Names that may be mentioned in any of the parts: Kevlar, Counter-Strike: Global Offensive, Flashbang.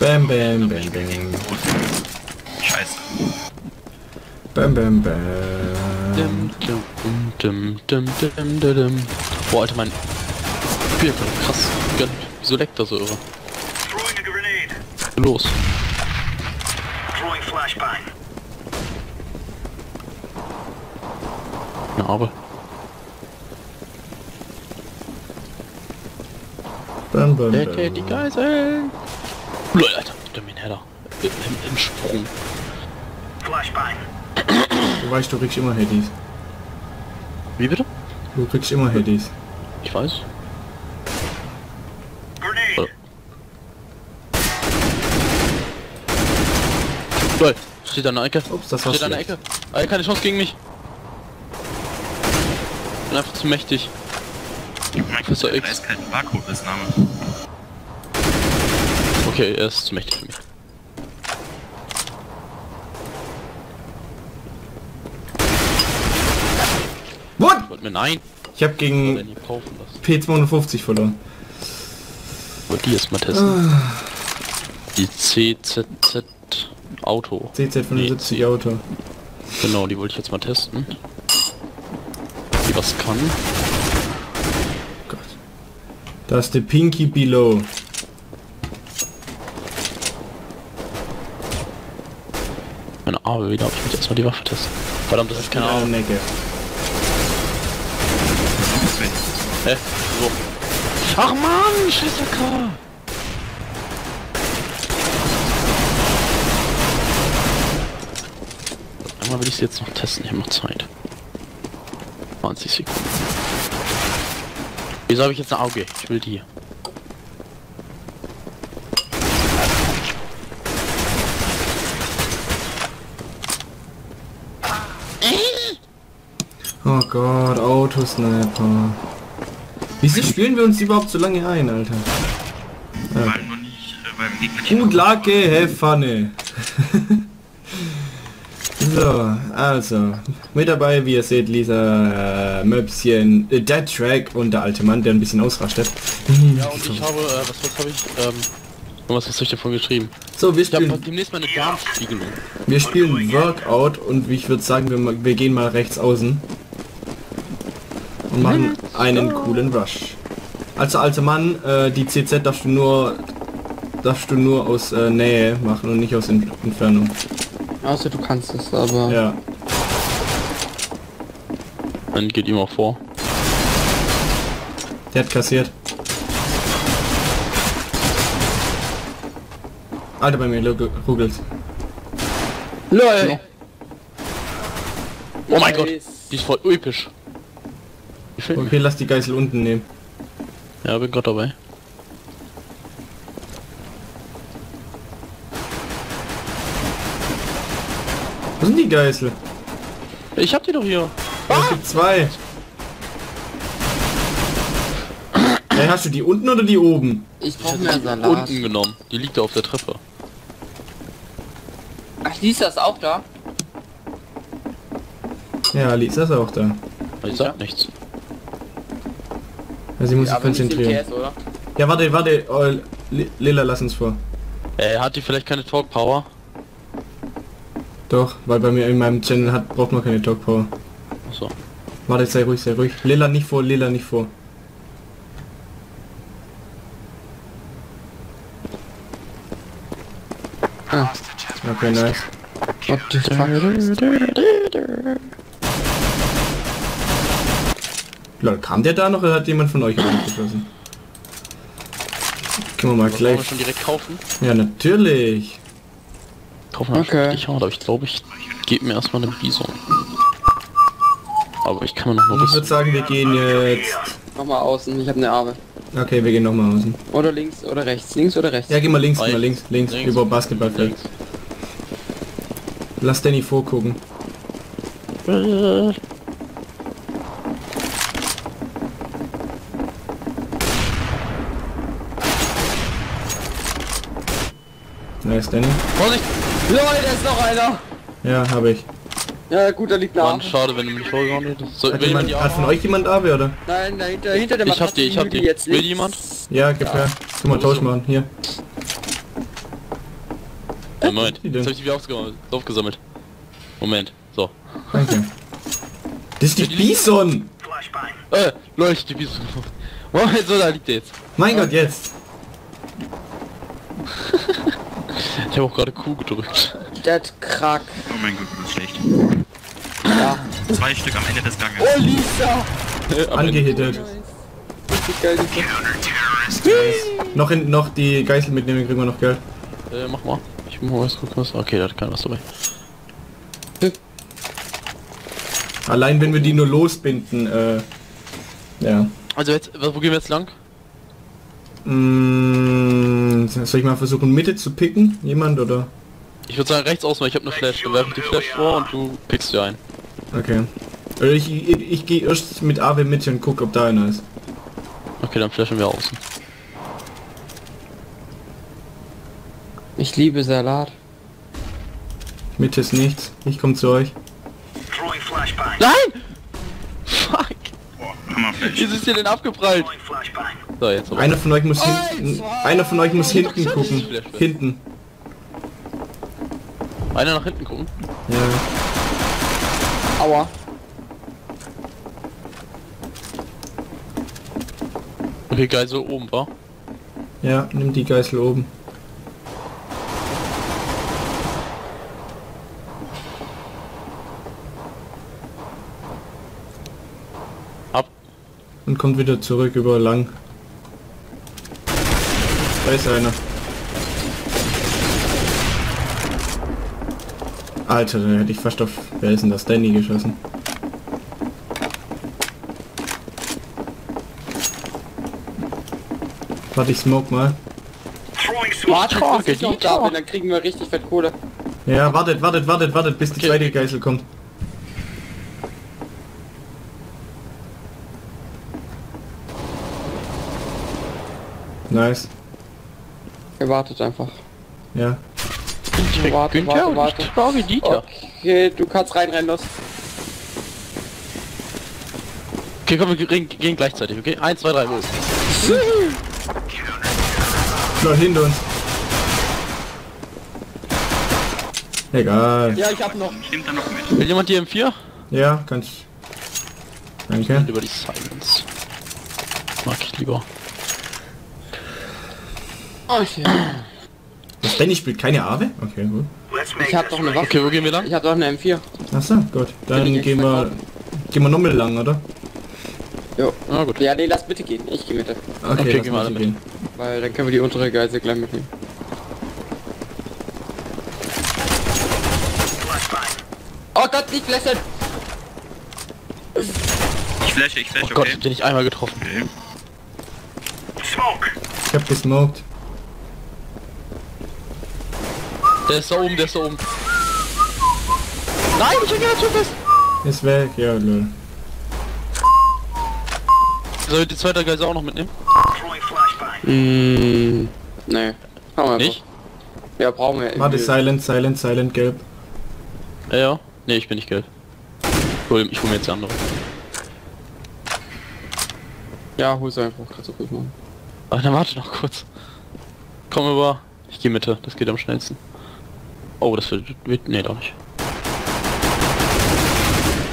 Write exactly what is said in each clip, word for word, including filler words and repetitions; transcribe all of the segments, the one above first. Bam, bam, bam, bam. Scheiße. Bam, bam, bam. Dum, dum, dum, dum, dum, dum. Boah, Alter, mein Bier wird krass gegönnt. Wieso leckt er so irre? Los. Na, aber. Bam, bam, bam. Der die Geiseln. Leute, Alter, bitte mir einen Header. Im, im Sprung. Flashbein. Du weißt, du kriegst immer Headies. Wie bitte? Du kriegst immer Headies. Ich weiß. Grenade. Oh. Leute, steht da eine Ecke. Ups, das war's. Steht da eine Ecke. Ah, er hat keine Chance gegen mich. Ich bin einfach zu mächtig. Ich weiß, da ist kein Vakuum-Name. Okay, er ist zu mächtig für mich. What? Wollt mir nein. Ich hab gegen P zweiundfünfzig verloren. Wollt die jetzt mal testen? Ah. Die C Z Z Auto. C Z fünfundsiebzig nee, Auto. Genau, die wollte ich jetzt mal testen. Die was kann. Oh Gott. Da ist der Pinky Below. Meine Arme wieder, ich muss erstmal die Waffe testen. Verdammt, das ist keine Arme. Hä? So. Ach man, Schissacker! Einmal will ich sie jetzt noch testen, ich habe noch Zeit. zwanzig Sekunden. Wieso habe ich jetzt ein Auge? Ich will die. Oh Gott, Autosniper. Wieso spielen wir uns überhaupt so lange ein, Alter? Weil ja. Man nicht äh, beim Gegner... Gut Lage, hey, Pfanne. So, also. Mit dabei, wie ihr seht, Lisa, äh, Möpschen, äh, Dead Track und der alte Mann, der ein bisschen ausrastet. Ja, und ich habe, äh, was, was habe ich, ähm... Was hast du davon geschrieben? So, wir spielen... Ich hab demnächst mal eine Darmspiegelung. Wir spielen Workout und ich würde sagen, wir, wir gehen mal rechts außen. Und machen einen coolen Rush. Also alter Mann, äh, die C Z darfst du nur darfst du nur aus äh, Nähe machen und nicht aus In Entfernung. Also du kannst es, aber... Ja. Dann geht ihm auch vor. Der hat kassiert. Alter, bei mir ruggelt. LOL! Oh mein Gott, die ist voll episch. Okay, lass die Geißel unten nehmen. Ja, bin Gott dabei. Wo sind die Geißel? Ich hab die doch hier. Ah! Es gibt zwei. Hey, hast du die unten oder die oben? Ich brauch mehr Salat. Unten genommen. Die liegt da auf der Treppe. Ach, Lisa ist auch da? Ja, Lisa ist auch da. Ich sag nichts. Sie muss sich konzentrieren. Ja, warte, warte, oh, Lila, lass uns vor. Äh, hat die vielleicht keine Talk Power? Doch, weil bei mir in meinem Channel hat braucht man keine Talk Power. Achso. Warte, sei ruhig, sei ruhig. Lila nicht vor, Lila nicht vor. Ah. Okay, nice. What the fuck? Lol, kam der da noch oder hat jemand von euch geschossen? Können wir mal gleich... Wollen wir schon direkt kaufen? Ja, natürlich! Kaufen wir okay. Richtig hart, aber ich glaube, ich gebe mir erstmal eine Bison. Aber ich kann mir noch mal... Ich würde sagen, wir gehen jetzt... Nochmal außen, ich habe eine Arme. Okay, wir gehen nochmal außen. Oder links oder rechts, links oder rechts? Ja, geh mal links, geh mal links, links, links. Über Basketballfeld. Links. Lass Danny vorgucken. Nice, Danny. Vorsicht! LOL, da ist noch einer! Ja, habe ich. Ja, gut, da liegt eine Mann, Arme. Schade, wenn du mich vorgehauen hättest. So, hat jemand, hat von euch jemand Arme, oder? Nein, dahinter, hinter der Matratze. Ich hab die, ich hab die. Jetzt will jemand? Ja, gib her. Guck mal, tausch machen, hier. Äh, Moment, jetzt hab ich die wieder aufgesammelt. aufgesammelt. Moment, so. Danke. Das ist die Bison! Äh, leuchtet die Bison. Moment, so, da liegt der jetzt. Mein Gott, jetzt! Ich habe auch gerade Q gedrückt. Das krack. Oh mein Gott, das ist schlecht. Ja. Zwei Stück am Ende des Ganges. Oh, Lisa! Äh, Angehittet. Noch in, noch die Geißel mitnehmen, kriegen wir noch Geld. Äh, mach mal. Ich muss mal was gucken, was... Okay, da hat keiner was dabei. Allein wenn wir die nur losbinden, äh... Ja. Also jetzt, wo gehen wir jetzt lang? Mmh, soll ich mal versuchen, Mitte zu picken? Jemand, oder? Ich würde sagen, rechts außen, weil ich habe eine Flash. Dann werfe ich die Flash vor und du pickst dir ein. Okay. Ich, ich, ich gehe erst mit A W Mitte und guck, ob da einer ist. Okay, dann flashen wir außen. Ich liebe Salat. Mitte ist nichts. Ich komme zu euch. Nein! Fuck! Wieso ist hier denn abgeprallt? So, jetzt aber. Einer von euch muss hinten... Einer von euch muss hinten gucken. Hinten. Einer nach hinten gucken? Ja. Aua. Okay, Geisel oben, wa? Ja, nimm die Geisel oben. Und kommt wieder zurück über lang. Da ist einer. Alter, da hätte ich fast auf... Wer ist denn das? Danny geschossen. Warte, ich smoke mal. Warte, bis ich noch da bin, dann kriegen wir richtig fett Kohle. Ja, wartet, wartet, wartet, wartet, bis die okay. zweite Geißel kommt. Nice. Er wartet einfach. Ja. Ich warte, warte, warte. Ich brauche Dieter. Okay, du kannst reinrennen, los. Okay, komm, wir gehen gleichzeitig, okay? eins, zwei, drei, los. Leute, hinter uns. Egal. Ja, ich hab noch. Stimmt da noch mit. Will jemand die M vier? Ja, kann ich. Danke. Ich über die Silence. Mag ich lieber. Oh, okay. Das Danny spielt keine A W? Okay, gut. Ich hab doch eine Waffe. Okay, wo gehen wir lang? Ich hab doch eine M vier. Achso, gut. Dann gehen wir... Mal. Gehen wir nochmal lang, oder? Jo. Na ah, gut. Ja, nee, lass bitte gehen. Ich geh mit. Okay, okay gehen wir alle mit. Gehen. Weil dann können wir die untere Geisel gleich mitnehmen. Oh Gott, ich flashe! Ich flashe, ich flashe, oh okay. Gott, ich hab den nicht einmal getroffen. Okay. Smoke. Ich hab gesmoked. Der ist da oben, der ist da oben. Nein, ich hab ihn schon fest. Ist weg, ja, lol. Soll ich die zweite Geisel auch noch mitnehmen? Mmh, nee. Haben wir nicht? Ja, brauchen wir. Warte, silent, silent, silent, gelb. Ja, ja. Nee, ich bin nicht gelb. Ich hol, ich hol mir jetzt die andere. Ja, hol's einfach, kannst du gut machen. Ach, dann warte noch kurz. Komm über. Ich geh Mitte, das geht am schnellsten. Oh, das wird, wird nee, doch nicht.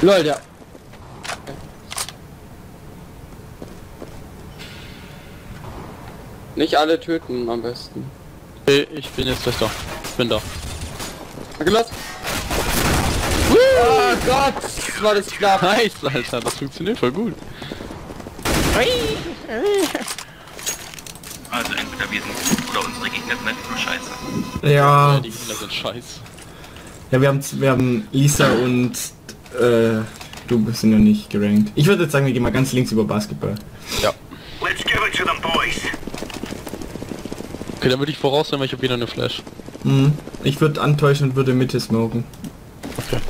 Leute. Ja. Nicht alle töten am besten. Okay, ich bin jetzt gleich da. Ich bin da. Gelass. Oh Gott, das war das knapp. Nice, Alter, das funktioniert voll gut. Also entweder wir sind oder unsere Gegner sind einfach nur scheiße. Ja. Ja, die Gegner sind scheiße. Ja, wir haben, wir haben Lisa und äh, du bist ja nicht gerankt. Ich würde jetzt sagen, wir gehen mal ganz links über Basketball. Ja. Let's give it to them boys. Okay, dann würde ich voraus sein, weil ich habe wieder eine Flash. Mhm. Ich würde antäuschen und würde Mitte smoken. Okay.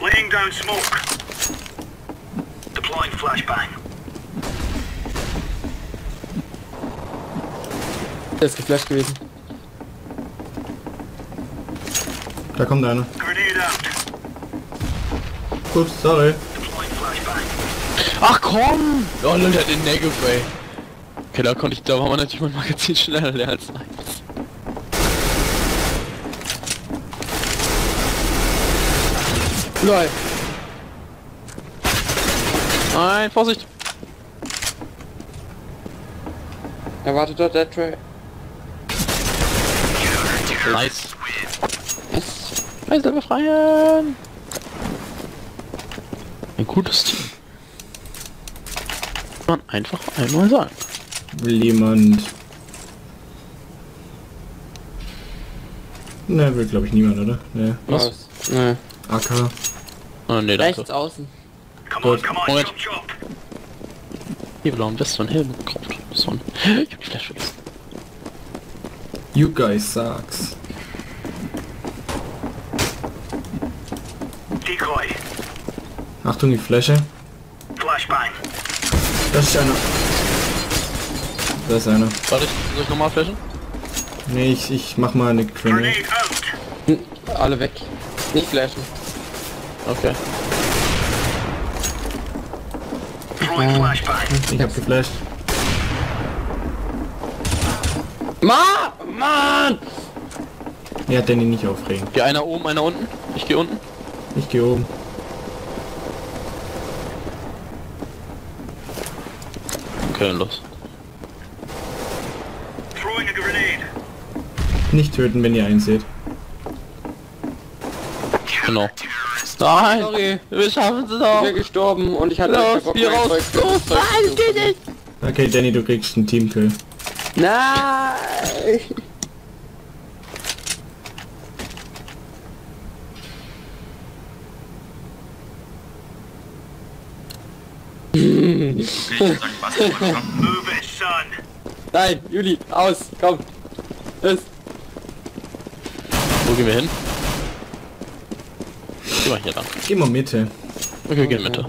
Laying down smoke. Deploying flashbang. Der ist geflasht gewesen. Da kommt einer. Ups, sorry. Ach komm! Oh Leute, der hat den Negative, ey. Okay, da konnte ich, da war man natürlich mein Magazin schneller leer als eins. Lol. Nein, Vorsicht! Er wartet dort, der Trail. Nice. Yes. Nice, befreien! Ein gutes Team. Man einfach einmal sagen. Will jemand... Ne, will glaube ich niemand, oder? Ne. Was? Ne. A K. Oh ne, danke. Rechts außen. Gut, Moment. Hier blauen West, so ein Helm gekauft. So ein... Ich hab die Flasche vergessen. You guys sucks. Decoy. Achtung, die Fläche. Flashbang. Das ist einer. Das ist einer. Warte, soll ich nochmal flashen? Nee, ich, ich mach mal eine Grenade. Hm, alle weg. Nicht flashen. Okay. Ah, ich hab geflasht. Ma! Mann! Ja, Danny, nicht aufregen. Geh einer oben, einer unten. Ich geh unten. Ich geh oben. Okay, los. Nicht töten, wenn ihr einen seht. Genau. Nein! Sorry. Wir schaffen es auch! Ich bin gestorben und ich hatte... Los, hier raus! Los, nein, geht nicht! Okay, Danny, du kriegst einen Teamkill. Nein! Nein, Juli, aus, komm! Los! Wo gehen wir hin? Geh mal hier lang. Geh mal Mitte. Okay, okay. Geh Mitte.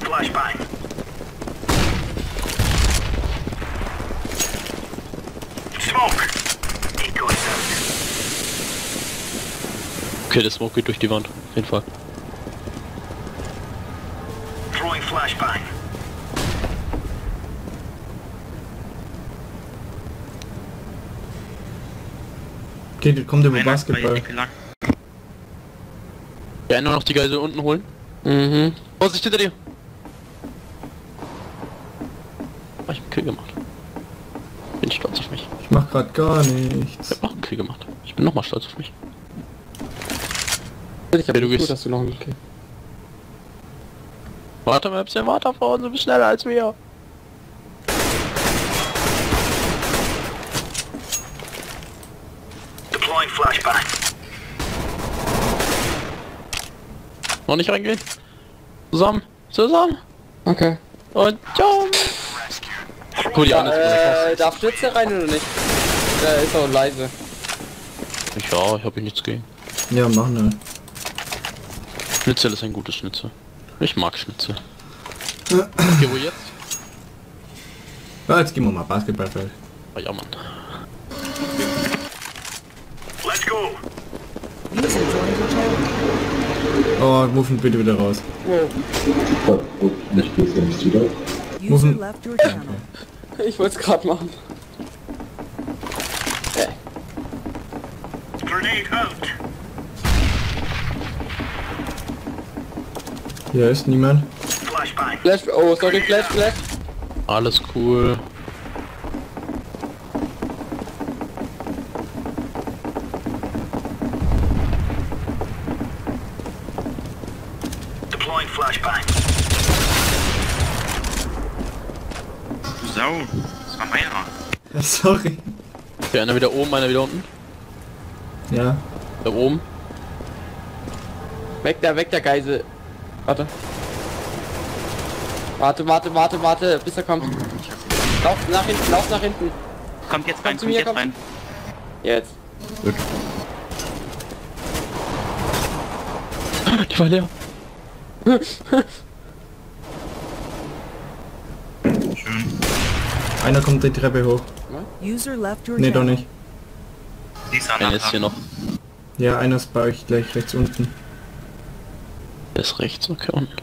Flashbang. Smoke. Okay, der Smoke geht durch die Wand. Auf jeden Fall. Throwing Flashbang. Okay, kommt über Basketball. Ja, nur noch die Geisel unten holen. Mhm. Vorsicht hinter dir! Oh, ich hab einen Kill gemacht. Bin stolz auf mich. Ich mach grad gar nichts. Ich hab auch einen Kill gemacht. Ich bin nochmal stolz auf mich. Ich hab ja, du gehst. Gut, dass du noch einen Kill. Warte mal ein bisschen, warte auf uns, du bist schneller als wir. Flashbang. Noch nicht reingehen. Zusammen. Zusammen. Okay. Und jump. Cool, die andere äh, ist darf Schlitz da rein oder nicht? Der ist auch leise. Ich auch, ich hab hier nichts gegen. Ja, machen wir. Schnitzel ist ein gutes Schnitzel. Ich mag Schnitzel. Okay, wo jetzt? Ja, jetzt gehen wir mal Basketballfeld. Oh, ja, Mann. Oh, Muffen, bitte wieder raus. Oh, ich geh's ja nicht wieder. Muffen. Okay. Ich wollte's gerade machen. Hey. Hier ist niemand. Flash, oh, sorry, Flash, Flash. Alles cool. Flashbang. Du Sau, das war meiner. Ja, sorry. Okay, einer wieder oben, einer wieder unten. Ja. Da oben. Weg da, weg der Geisel. Warte. Warte, warte, warte, warte, bis er kommt. Lauf nach hinten, lauf nach hinten. Kommt jetzt rein, kommt jetzt komm. rein. Jetzt. Gut. Die war leer. Schön. Einer kommt die Treppe hoch. User left your nee, doch nicht. Einer ist hier noch. Ja, einer ist bei euch gleich rechts unten. Der ist rechts, okay, unten.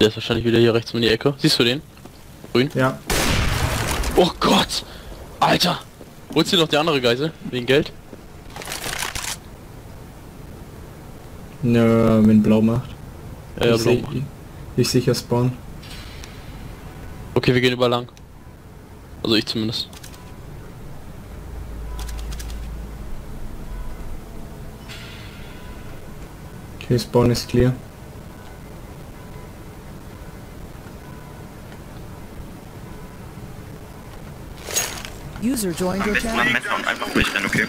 Der ist wahrscheinlich wieder hier rechts um die Ecke. Siehst du den? Grün? Ja. Oh Gott! Alter! Holst du noch die andere Geisel? Wegen Geld? Nö, wenn blau macht. Ja, ich, blau seh, macht. Ich, ich sicher spawn. Okay, wir gehen über lang. Also ich zumindest. Okay, spawn ist clear. User joined your channel. Am besten am Map einfach durchrennen, okay?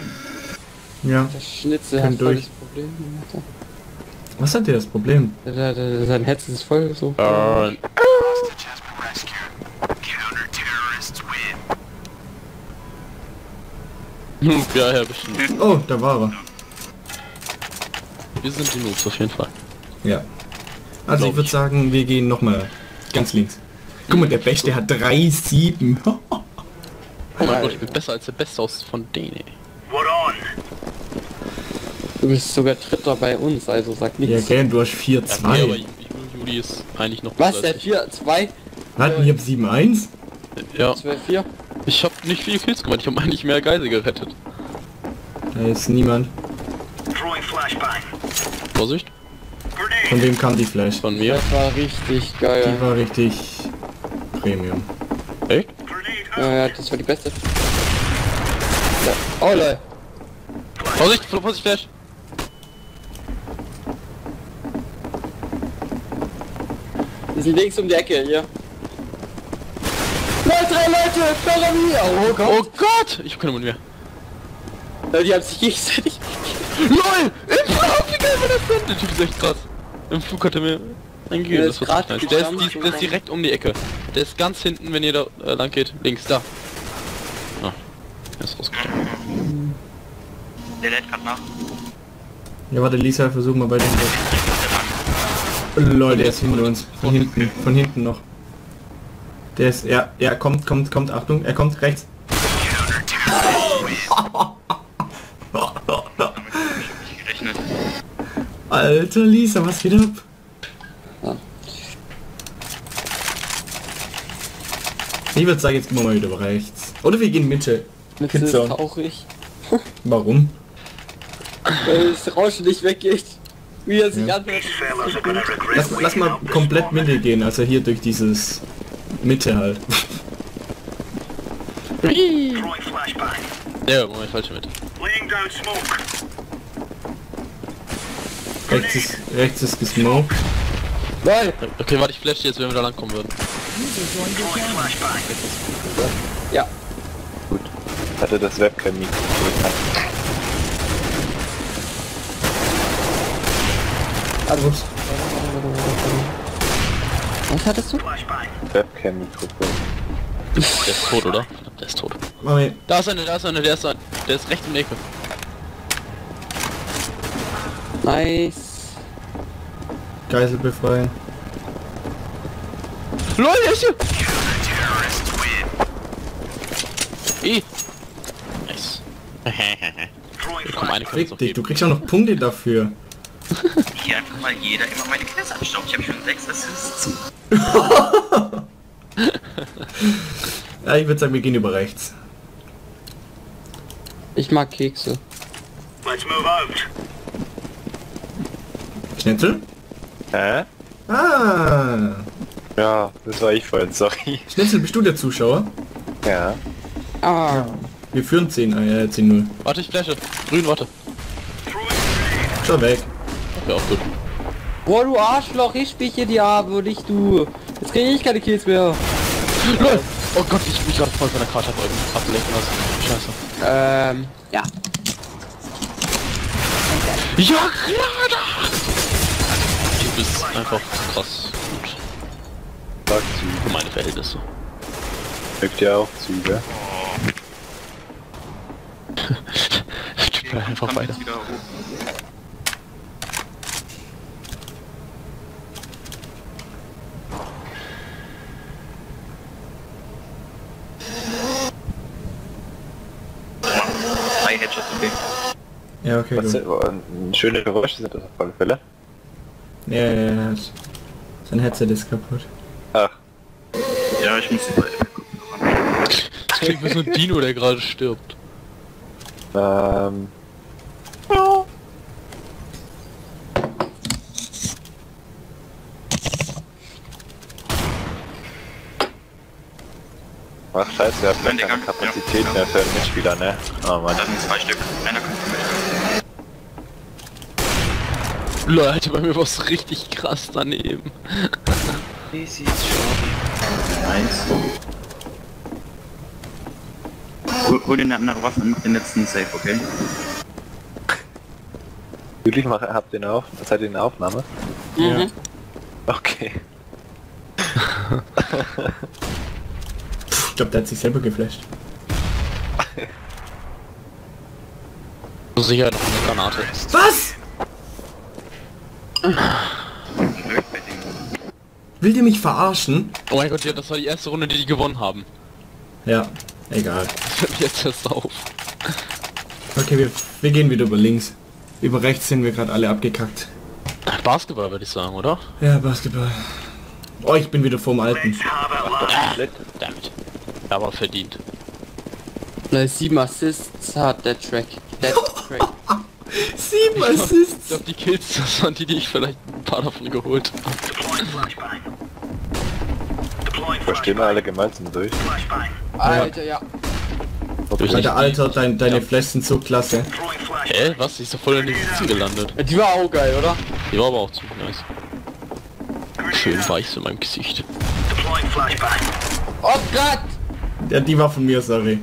Ja. Das Schnitzel hat voll das Problem. Was hat der das Problem? Da, da, da, sein Herz ist voll so. Uh. Ja, ja, bestimmt. Oh, da war er. Wir sind die Noobs auf jeden Fall. Ja. Also Glaub ich würde sagen, wir gehen nochmal ganz links. Guck mal, der Bech, der hat drei Komma sieben. Oh mein Gott, ich bin besser als der Beste aus von denen. Du bist sogar Dritter bei uns, also sag nichts. Ja, gern, du hast vier zwei. Ja, nee, Juli ist eigentlich noch besser. Was, der vier zwei? Hatten wir sieben eins? Ja. zwölf vier? Ich hab nicht viele Kills gemacht, ich hab eigentlich mehr Geisel gerettet. Da ist niemand. Vorsicht. Von wem kam die Flash? Von mir. Das war richtig geil. Die war richtig Premium. Echt? Ja, ja, das war die beste. Ja. Oh lol. Vorsicht, Vorsicht, Flash! Die sind links um die Ecke, hier. Leute, Leute, follow me! Oh Gott! Oh Gott! Ich hab keine Mund mehr. Ja, die haben sich gegenseitig... LOL! Im Flug, wie geil war das denn? Der Typ ist echt krass. Im Flug hat er mir... Eingegeben, das ist was ich der, ist, der ist direkt um die Ecke. Der ist ganz hinten, wenn ihr da äh, lang geht. Links, da. Ah, er ist rausgekommen. Der lädt gerade nach. Ja, warte, Lisa, versuchen wir bei dem... Leute, der ist hinter uns. Von hinten, von hinten noch. Der ist, ja, ja, kommt, kommt, kommt, Achtung, er kommt rechts. Alter Lisa, was geht ab? Ich würde sagen, jetzt gehen wir mal wieder rechts. Oder wir gehen Mitte. Mitte Pizza. Ist traurig. Warum? Weil das Rauschen nicht weggeht. Wie er sich ja. anhört. Lass, lass mal komplett Mitte gehen, also hier durch dieses... Mitte halt. Ja, Moment, falsche Mitte. Rechts ist, rechts ist gesmoked. Nein! Okay, warte, ich flash jetzt, wenn wir da lang kommen würden. Ja. Gut. Hatte das Webcam nicht. Also, was hattest du? Webcam-Mikrofon. Der ist tot, oder? Der ist tot. Mami. Da ist eine, da ist eine, der ist eine. Der ist rechts in der Ecke. Nice. Geisel befreien. LOL, der ist hier! Ey! Nice. Komm, eine Fick dich, du kriegst auch noch Punkte dafür. Hier einfach mal jeder immer meine Kills abstaubt. Ich hab schon sechs Assists. Ja, ich würde sagen, wir gehen über rechts. Ich mag Kekse. Let's move out. Schnitzel? Hä? Ah! Ja, das war ich vorhin, sorry. Schnitzel, bist du der Zuschauer? Ja. Ah. Wir führen zehn null. Warte, ich flashe. Grün, warte. Schon weg. Ja, auch gut. Boah, du Arschloch, ich spiel hier die Arme und nicht du. Jetzt krieg ich keine Kills mehr. Lol. Oh Gott, ich bin gerade voll von der Karte abgelenkt lassen. Scheiße. Ähm, ja. Ja, klar. Du bist einfach krass gut. Für meine Verhältnisse. Mögt ihr auch Züge? Ich bleib einfach weiter. Drei Headshots, okay. Ja, okay. Was, äh, schöne Geräusche sind das auf alle Fälle. Ja, ja, ja. Sein Headset ist kaputt. Ach. Ja, ich muss die Seite. Das klingt wie so ein Dino, der gerade stirbt. Ähm. Ja. Ach scheiße, wir haben keine Kapazität, Kapazität ja. mehr für einen Mitspieler, ne? Oh Mann. Das sind zwei Stück. Einer kommt für mich. Leute, bei mir war es richtig krass daneben. Easy, nice. Hol den anderen Waffen und mach den letzten Safe, okay? Wirklich, habt ihr auf? Seid ihr in der Aufnahme? Mhm. Ja. Okay. Ich glaube, der hat sich selber geflasht. Sicher noch eine Granate. Was? Will ihr mich verarschen? Oh mein Gott, ja, das war die erste Runde, die die gewonnen haben. Ja. Egal. Jetzt hörst auf. Okay, wir, wir gehen wieder über links. Über rechts sind wir gerade alle abgekackt. Basketball würde ich sagen, oder? Ja, Basketball. Oh, ich bin wieder vorm Alten. Damit. Aber verdient. Sieben Assists hat der Track. Der Track. Sieben Assists! Ich glaube, die Kills, das waren die, die ich vielleicht ein paar davon geholt habe. Wir stehen alle gemeinsam durch. Alter, ja. Durch Alter, Alter, dein, deine ja. Flash sind so klasse. Hä? Was? Ich so voll in den Sitzen gelandet. Ja, die war auch geil, oder? Die war aber auch zu nice. Schön weiß in meinem Gesicht. Oh Gott! Ja, die war von mir, sorry.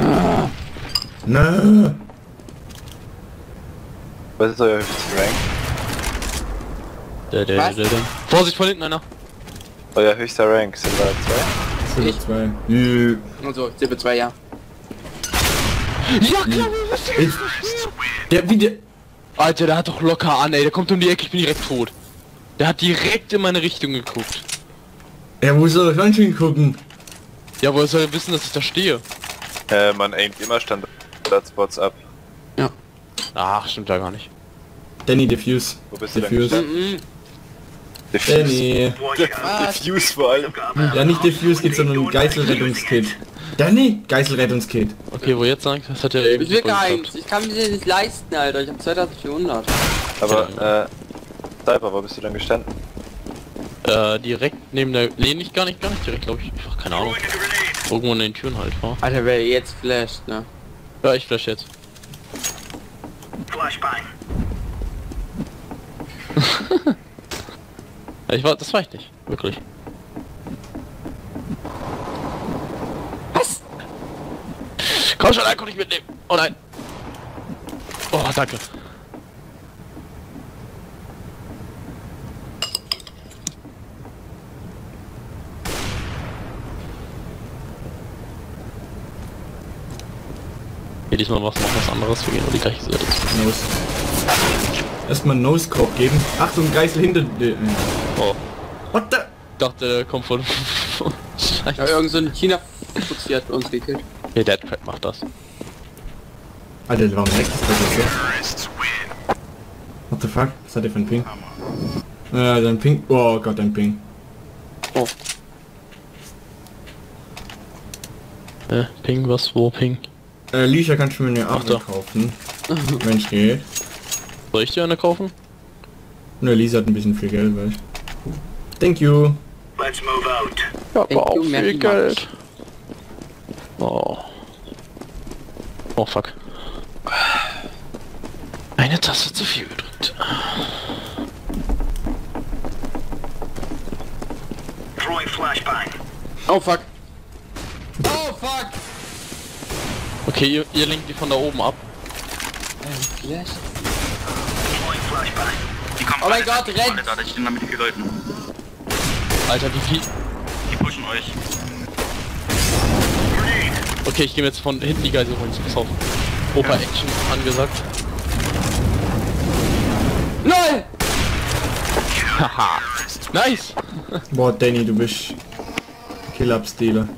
ah. Nö. Was ist euer Rank? Da, da, da, da. Vorsicht, von hinten einer! Euer höchster Rank, Silber zwei? Silber zwei. Nö. Also, Silber zwei, ja. Ja, klar, was ist der? Der, wie der... Alter, der hat doch locker an, ey. Der kommt um die Ecke, ich bin direkt tot. Der hat direkt in meine Richtung geguckt. Ja, wo soll er hin gucken? Ja, woher soll er wissen, dass ich da stehe? Äh, man aimt immer Standardspots ab. Ja. Ach, stimmt ja gar nicht. Danny, diffuse. Wo bist du diffuse. denn? Diffuse. Danny. Diffuse vor allem. Ja, nicht diffuse geht, sondern Geiselrettungskit. Danny? Geiselrettungskit. Okay, wo jetzt sagt, das hat er eben. Ich will keins. Ich kann mir nicht leisten, Alter. Ich hab zweitausendvierhundert. Aber, ja. äh, Cyber, wo bist du denn gestanden? Äh, direkt neben der... Nee, nicht gar nicht, gar nicht direkt, glaube ich. Ach, keine Ahnung. Irgendwo in den Türen halt, war. Alter, wer jetzt flasht, ne? Ja, ich flash jetzt. Flashbang. ich war, das war ich nicht, wirklich. Was? Komm schon, komm ich mitnehmen. Oh nein. Oh, danke. Jedes Mal was noch was anderes, wir gehen auf die gleiche Seite. Erstmal einen Nose-Corp geben. Achtung, Geißel hinter dir. Oh. What the? Ich dachte, der kommt von... Scheiße. Ja, irgend so ein China-Fuzzi hat uns gekillt. Ja, der Deadcrab macht das. Alter, warum rechts ist das jetzt? What the fuck? Was hat der für ein Ping? Äh, dein Ping... Oh Gott, dein Ping. Oh. Äh, Ping, was? Wo Ping? Äh, Lisha, kannst du mir eine Achtung kaufen? Wenn es geht. Soll ich dir eine kaufen? Ne, Lisa hat ein bisschen viel Geld, weil... Thank you! Let's move out. Ja, aber auch viel Geld! Oh. Oh fuck. Eine Taste zu viel gedrückt. Oh fuck! Oh fuck! Okay, ihr, ihr lenkt die von da oben ab. Ja, die kommen oh mein Gott, rennt! Da stehen damit vier Leuten. Alter, wie viel? Die pushen euch. Okay, ich gehe jetzt von hinten die Geisel holen. Pass auf. Opa Action angesagt. Nein! Haha. Nice! Boah, Danny, du bist Kill-Up-Stealer.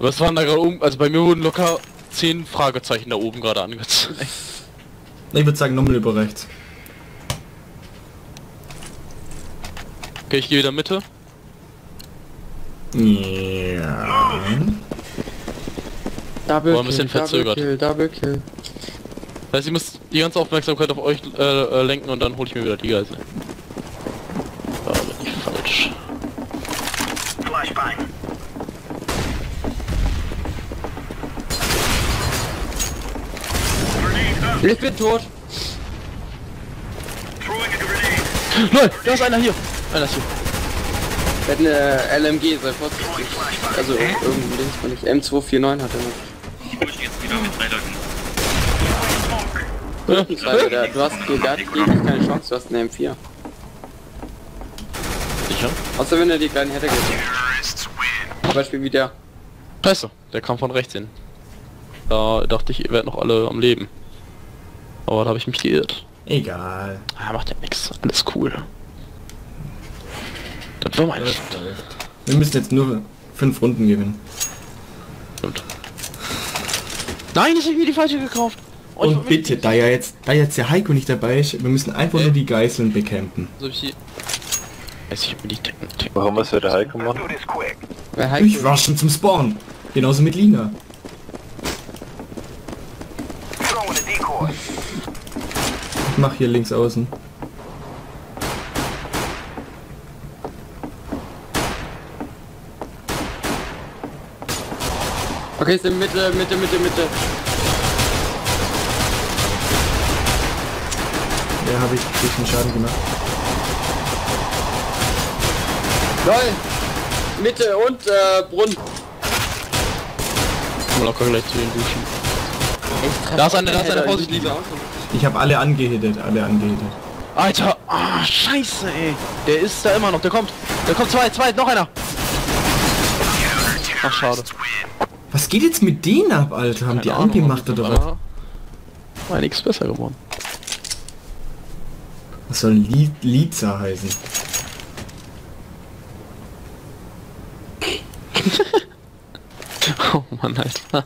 Was waren da gerade oben? Also bei mir wurden locker zehn Fragezeichen da oben gerade angezeigt. Ich würde sagen, nochmal über rechts. Okay, ich gehe wieder Mitte. Ja. Double oh, ein bisschen Kill, verzögert. Double Kill, Double Kill. Das heißt, ich muss die ganze Aufmerksamkeit auf euch äh, lenken und dann hole ich mir wieder die Geißel. Da bin ich falsch. Flashbang. Ich bin tot. Nein, da ist einer hier. Einer ist hier. Der hat eine L M G, sei vorsichtig. Also irgendwie links bin ich. M zwei vier neun hat er noch. Ich muss jetzt wieder mit drei Leuten. Ja. Du hast gegen keine Chance, du hast eine M vier. Sicher? Außer wenn er die kleinen Hatter geht. Zum Beispiel wie der. Scheiße, der kam von rechts hin. Da dachte ich, ihr werdet noch alle am Leben. Aber da habe ich mich geirrt. Egal. Ah, macht ja nix. Alles cool. Das war mein Schiff. Wir müssen jetzt nur fünf Runden gewinnen. Und. Nein, ich habe mir die falsche gekauft. Oh, und bitte, da ja jetzt, da jetzt der Heiko nicht dabei ist, wir müssen einfach nur die Geißeln bekämpfen. So ich die... Weiß ich, ob wir die Ticken, Ticken. Warum was wir der Heiko machen? Durchrushen zum Spawn. Genauso mit Lina. Ich mach hier links außen. Okay, ist in Mitte, Mitte, Mitte, Mitte. Ja, habe ich ein bisschen Schaden gemacht. Lol! Mitte und äh, Brunnen. Mal locker gleich zu den Duschen. Da ist eine, da ist eine, Vorsicht, Lisa. Ich habe alle angehittet, alle angehittet. Alter, oh, scheiße, ey. Der ist da immer noch, der kommt. Der kommt zwei, zwei, noch einer. Ach, schade. Was geht jetzt mit denen ab, Alter? Haben die angemacht oder was? War nix besser geworden. Was soll Liza heißen? Oh Mann, Alter.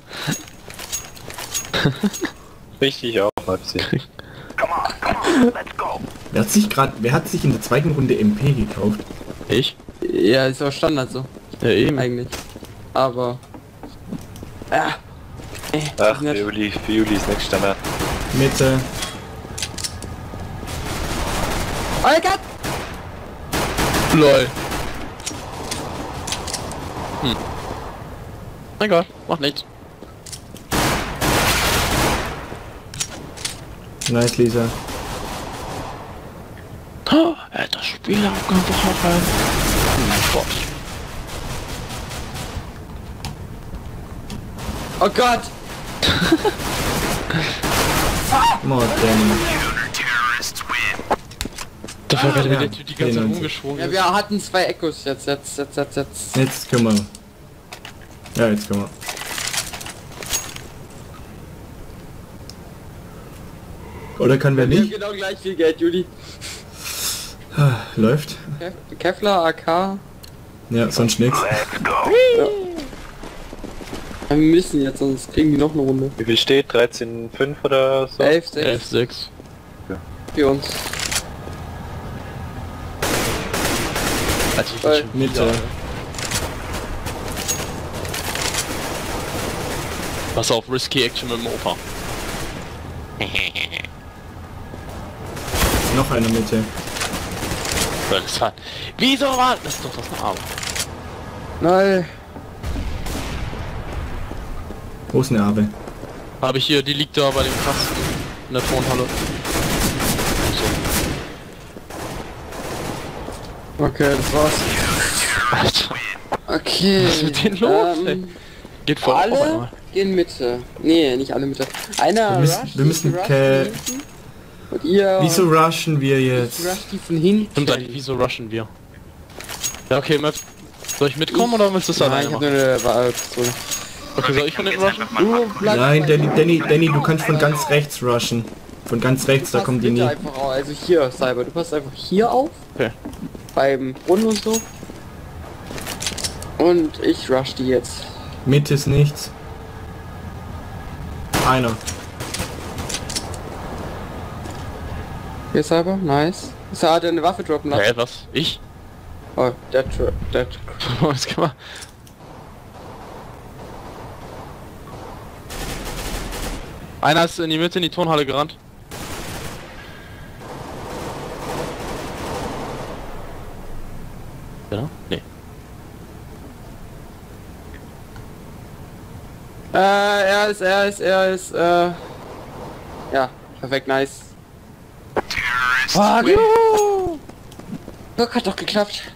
Richtig auch, Leipzig. Wer hat sich gerade, wer hat sich in der zweiten Runde M P gekauft? Ich? Ja, ist auch Standard so. Ja, eben. Eigentlich. Aber... Ah. Ey, ach, für Juli, für Juli ist nicht Standard. Mitte. Oh Gott! Lol. Hm. Mein Gott, macht nichts. Nice, Lisa. Oh, er hat das Spiel abgebrochen. Oh mein Gott. Oh Gott! Mord, der war gerade wieder die ganze rumgeschwungen. Ja, wir hatten zwei Echos jetzt, jetzt, jetzt, jetzt, jetzt. Jetzt können wir. Ja, jetzt können wir. Oder können wir nicht? Wir haben genau gleich viel Geld, Juli. Läuft. Kev Kevlar, A K. Ja, sonst nix. Ja. Wir müssen jetzt, sonst kriegen die noch eine Runde. Wie viel steht? dreizehn fünf oder so? elf sechs. Ja. Für uns. Also Mitte. Pass auf, Risky Action mit dem Opa. Noch eine Mitte. Das war... Wieso war das doch das Arm? Nein. Wo ist eine Abe? Habe ich hier, die liegt da bei dem Kasten in der Thronhalle. So. Okay, das war's. Alter. Okay. Was ist mit denen los? Ähm, Geht vor. Alle gehen Mitte. Nee, nicht alle Mitte. Einer. Wir müssen, wir müssen ke Und ihr wieso rushen wir jetzt? Stimmt eigentlich, wieso rushen wir? Ja okay, soll ich mitkommen oder willst du es alleine machen? Nein, ich hab nur eine Pistole. Okay, soll ich von hinten rushen? Du Nein, Danny, Danny, Danny, du kannst von ganz rechts rushen. Von ganz rechts, da kommen die nie. Also hier, Cyber, du passt einfach hier auf. Okay. Beim Brunnen und so. Und ich rush die jetzt. Mitte ist nichts. Einer. Hier ist aber, nice. Ist er, hat eine Waffe droppen lassen? Ja, was? Ich? Oh, that that was gemacht. Einer ist in die Mitte in die Turnhalle gerannt. Genau? Nee. Äh, er ist, er ist, er ist, äh... ja, perfekt, nice. Ah, oh, Glück hat doch geklappt.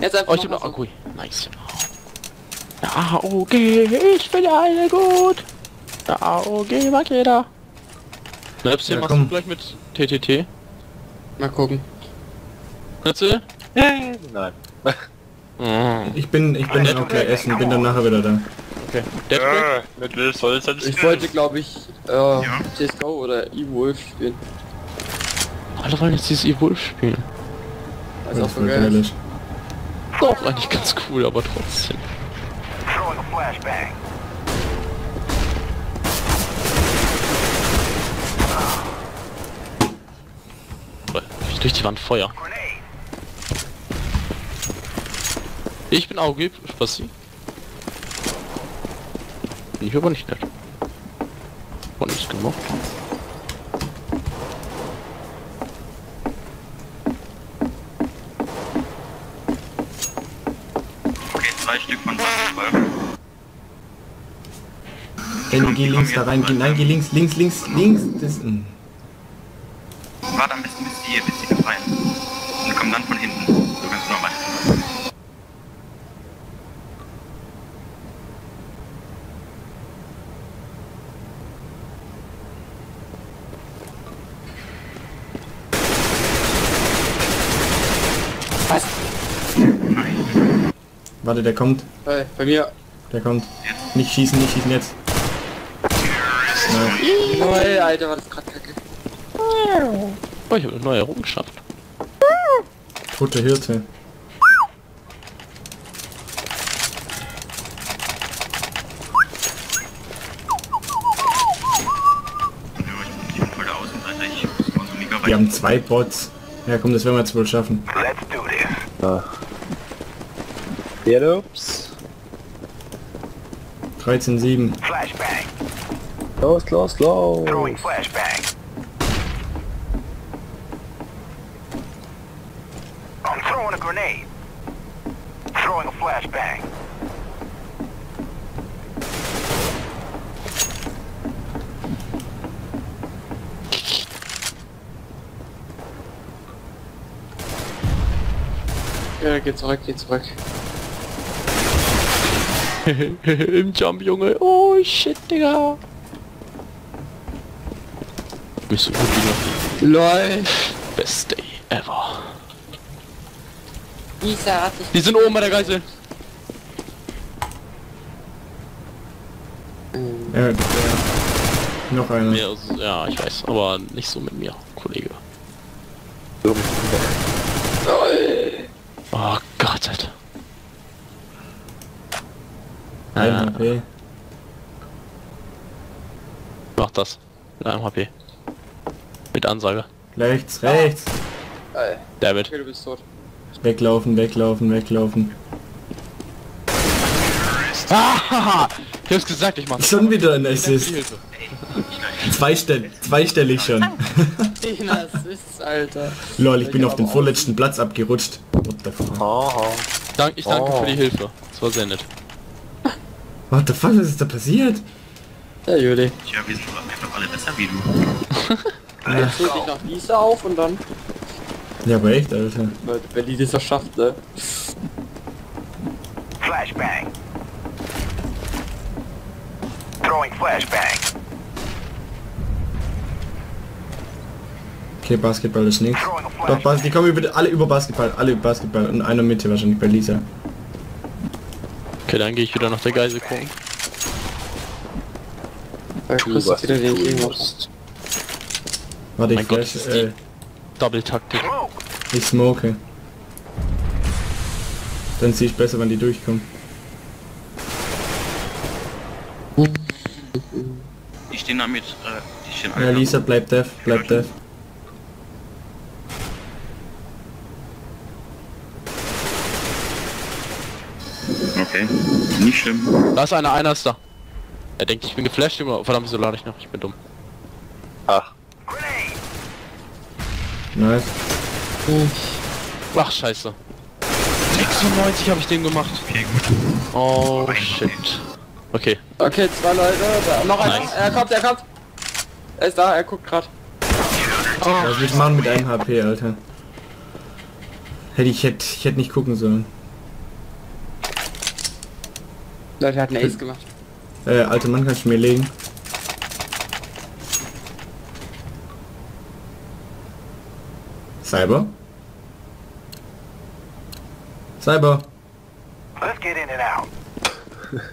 Jetzt einfach oh, ich noch hab noch Akku. Nice. Na, okay, ich bin ja eine gut. Na, okay, mag jeder. Bleibst du, ja, machst komm. du gleich mit T T T? Mal gucken. Nütze? Nein. ich bin, ich bin noch gleich essen, bin dann nachher wieder da. Okay. Ja, ich wollte glaube ich äh, ja. C S G O oder E-Wolf spielen. Alle wollen jetzt dieses E-Wolf spielen. Das ist auch so geil. Ist auch eigentlich ganz cool, aber trotzdem. Ich durch die Wand Feuer. Ich bin auch geb, Spassi. Ich aber nicht nett. War nichts gemacht. Okay, zwei Stück von Basketball. Hey, geh links da rein, geh, nein, geh links, links, links, links. Das, warte ein bisschen, bis die, bis die befreien. Und kommen dann von hinten. So ganz normal. Warte, der kommt. Hey, bei mir. Der kommt. Jetzt. Nicht schießen, nicht schießen jetzt. Nein. Oh, ey, Alter, war das grad kacke. Oh, ich hab eine neue herumgeschafft. Tote Hirte. Wir haben zwei Bots. Ja komm, das werden wir jetzt wohl schaffen. Let's do this. Ja. Ups. dreizehn sieben. Flashbang. Los, los, los. Throwing Flashbang. I'm throwing a grenade. Throwing a Flashbang. Ja, geh zurück, geh zurück. Im Jump, Junge. Oh, shit, Digga. Bist du gut wie noch? LOL. Best day ever. Isa hat sich... Die sind oben bei der Geisel. Ähm. Ja, noch einer. Ja, ja, ich weiß, aber nicht so mit mir, Kollege. So. Oh Gott, Alter. Ein H P. Mach das. Mit einem H P. Mit Ansage. Rechts, rechts. Ey. David. Okay, du bist tot. Weglaufen, weglaufen, weglaufen. Ah, ich hab's gesagt, ich mach's. Schon wieder ein Assist. Zweistellig, zweistellig schon. Ein Assist, Alter. Lol, ich bin auf den vorletzten Platz abgerutscht. What the fuck? Dank, ich danke für die Hilfe. Das war sehr nett. What the fuck, was ist da passiert? Ja, Juli. Ja, wir sind einfach alle besser wie du. Jetzt holt dich noch Lisa auf und dann... Ja, aber echt, Alter. Wenn die das schafft, ne? Flashbang. Throwing Flashbang. Okay, Basketball ist nichts. Doch, Bas die kommen über, alle über Basketball, alle über Basketball und einer Mitte wahrscheinlich bei Lisa. Okay, dann gehe ich wieder nach der Geisel gucken. Du, was wieder du den musst. Warte, ich flash, äh... Double-Taktik. Ich smoke. Dann sehe ich besser, wenn die durchkommen. Ich stehe da mit, äh... Ich steh ja, Lisa, bleib deaf, bleib deaf. nicht schlimm. Da ist einer, einer ist da. Er denkt, ich bin geflasht, immer. Verdammt, so lade ich noch, ich bin dumm. Ach. Nice. Oh. Ach, scheiße. sechsundneunzig habe ich den gemacht. Okay, gut. Oh, shit. Okay. Okay, zwei Leute. Da. Noch einer. Nice. Er kommt, er kommt. Er ist da, er guckt gerade. Oh, was will ich machen mit einem H P, Alter? Hätte ich, hätte ich hätte nicht gucken sollen. Leute, er hat einen Ace gemacht. Äh, alter Mann, kannst du mir legen? Cyber? Cyber! Let's get in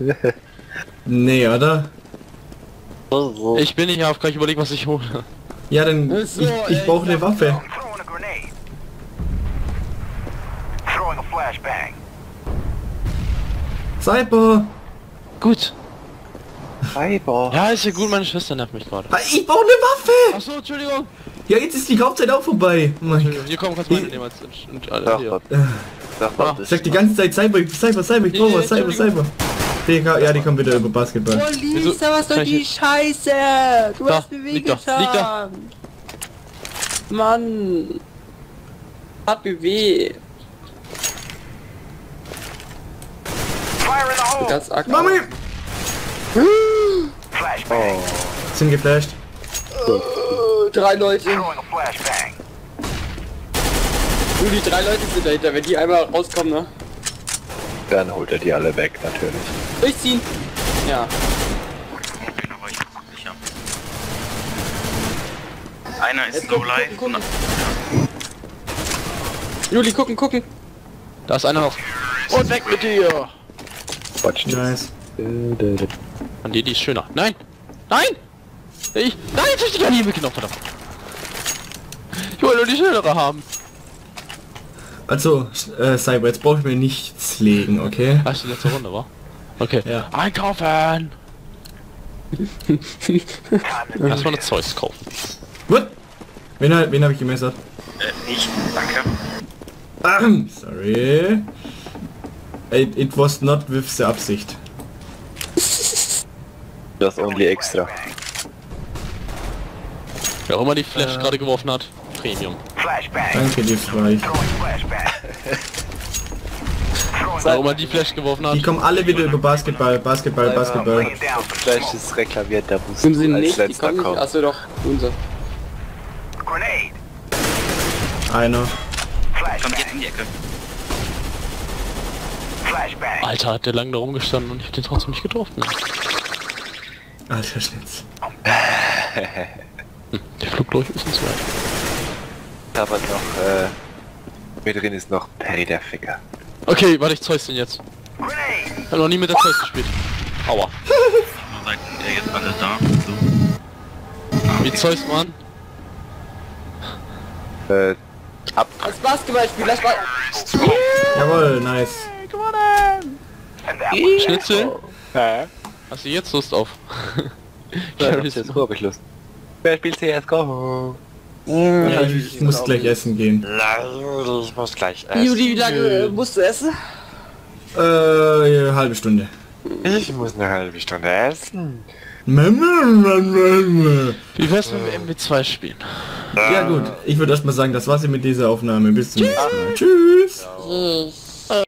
and out. Nee, oder? Ich bin nicht auf, kann ich überlegen, was ich hole. Ja, dann... So, ich ich brauche eine Waffe. Cyber! Gut. Cyber. Ja, ist ja gut, meine Schwester nervt mich gerade. Ich brauche eine Waffe! Achso, Entschuldigung. Ja, jetzt ist die Kaufzeit auch vorbei. Oh mein Gott. Hier kommen kannst du meine nehmen als... Und alle hier. Ich sag die ganze Zeit Cyber, Cyber, Cyber, ich brauche was, Cyber, Cyber. Digga, ja, die kommen wieder über Basketball. Oh, Lisa, was soll die Scheiße? Du da, hast mir wehgetan. Mann. Hat mir weh. Ganz arg. Mami! Oh. Sind geflasht. Oh, drei Leute. Nur die drei Leute sind dahinter, wenn die einmal rauskommen, ne? Dann holt er die alle weg, natürlich. Durchziehen! Ja. Aber ich guck nicht ab. Einer ist no live. Gucken, gucken. Juli, gucken, gucken! Da ist einer noch. Und weg mit dir! Quatsch, nice. An die, die ist schöner. Nein! Nein! Ich... Nein, jetzt hab ich die Gardine mitgenommen, verdammt! Ich wollte nur die schönere haben. Also, äh, Cyber, jetzt brauche ich mir nichts legen, okay? Hast du die letzte Runde, wa? Okay. Ja. Einkaufen! Lass mal eine Zeus kaufen. What? Wen, wen habe ich gemessert? Äh, ich, danke. Sorry. It, it was not with the Absicht. Das only extra. Wer auch immer die Flash äh. gerade geworfen hat, Premium. Danke, die Fleisch. Warum man die Flash geworfen hat? Die kommen alle wieder über Basketball, Basketball, Basketball. Flash ist reklamiert, da muss sie nicht, die kommen nicht. Achso, doch, unser. Einer. Kommt jetzt in die Ecke. Alter, hat der lang da rumgestanden und ich hab den trotzdem nicht getroffen. Alter Schnitz. Hm, der flog durch, ist uns weit. Aber noch, äh, mit drin ist noch Perry der Ficker. Okay, warte, ich zeug's den jetzt. Ich hab noch nie mit der Zeus gespielt. Aua. Seid ihr jetzt alle da? So. Wie Zeus, Mann? Äh, ab. Das Basketballspiel, lass mal. Jawohl, nice. Gewonnen! Schnitzel? Ja. Hast du jetzt Lust auf? Ich hab jetzt hab ich Lust. Wer spielt C S G O? Ja, ich, ich muss gleich essen gehen. Ich muss gleich essen. Juli, wie lange musst du essen? Äh, eine halbe Stunde. Ich muss eine halbe Stunde essen. Wie wär's mit M W zwei spielen? Ja gut, ich würde erstmal sagen, das war's mit dieser Aufnahme. Bis zum nächsten Mal. Tschüss.